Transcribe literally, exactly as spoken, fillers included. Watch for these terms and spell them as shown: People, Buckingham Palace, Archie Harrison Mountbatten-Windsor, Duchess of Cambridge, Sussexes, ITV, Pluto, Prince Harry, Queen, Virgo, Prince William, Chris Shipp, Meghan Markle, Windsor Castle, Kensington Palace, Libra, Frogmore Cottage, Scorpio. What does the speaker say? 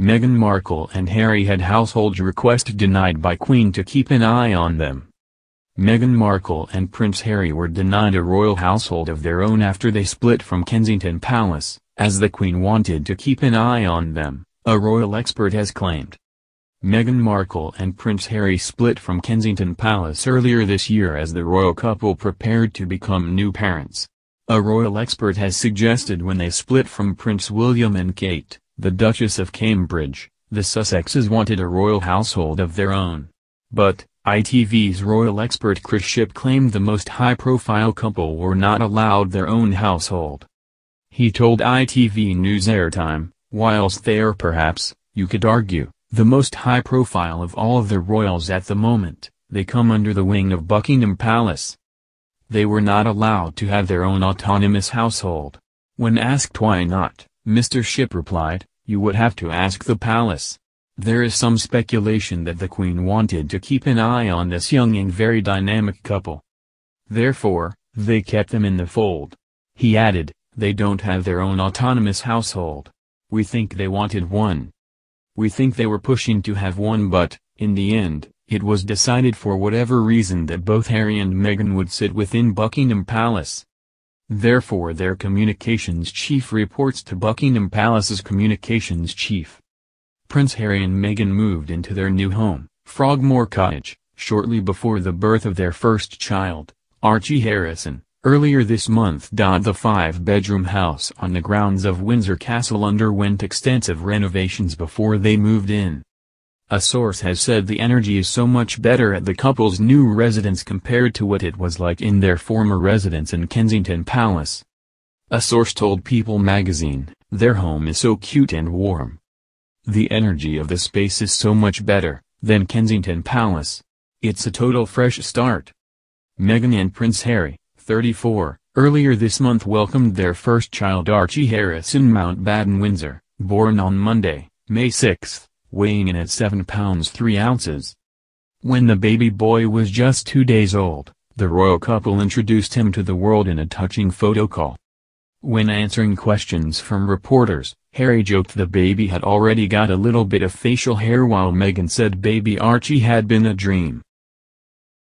Meghan Markle and Harry had household request denied by Queen to keep an eye on them. Meghan Markle and Prince Harry were denied a royal household of their own after they split from Kensington Palace, as the Queen wanted to keep an eye on them, a royal expert has claimed. Meghan Markle and Prince Harry split from Kensington Palace earlier this year as the royal couple prepared to become new parents. A royal expert has suggested when they split from Prince William and Kate, the Duchess of Cambridge, the Sussexes wanted a royal household of their own. But, I T V's royal expert Chris Shipp claimed the most high-profile couple were not allowed their own household. He told I T V News Airtime, whilst they are perhaps, you could argue, the most high-profile of all of the royals at the moment, they come under the wing of Buckingham Palace. They were not allowed to have their own autonomous household. When asked why not, Mister Shipp replied, you would have to ask the palace. There is some speculation that the Queen wanted to keep an eye on this young and very dynamic couple. Therefore, they kept them in the fold. He added, they don't have their own autonomous household. We think they wanted one. We think they were pushing to have one, but, in the end, it was decided for whatever reason that both Harry and Meghan would sit within Buckingham Palace. Therefore their communications chief reports to Buckingham Palace's communications chief. Prince Harry and Meghan moved into their new home, Frogmore Cottage, shortly before the birth of their first child, Archie Harrison, earlier this month. The five-bedroom house on the grounds of Windsor Castle underwent extensive renovations before they moved in. A source has said the energy is so much better at the couple's new residence compared to what it was like in their former residence in Kensington Palace. A source told People magazine, their home is so cute and warm. The energy of the space is so much better than Kensington Palace. It's a total fresh start. Meghan and Prince Harry, thirty-four, earlier this month welcomed their first child Archie Harrison Mountbatten-Windsor, born on Monday, May sixth. Weighing in at seven pounds three ounces. When the baby boy was just two days old, the royal couple introduced him to the world in a touching photo call. When answering questions from reporters, Harry joked the baby had already got a little bit of facial hair, while Meghan said baby Archie had been a dream.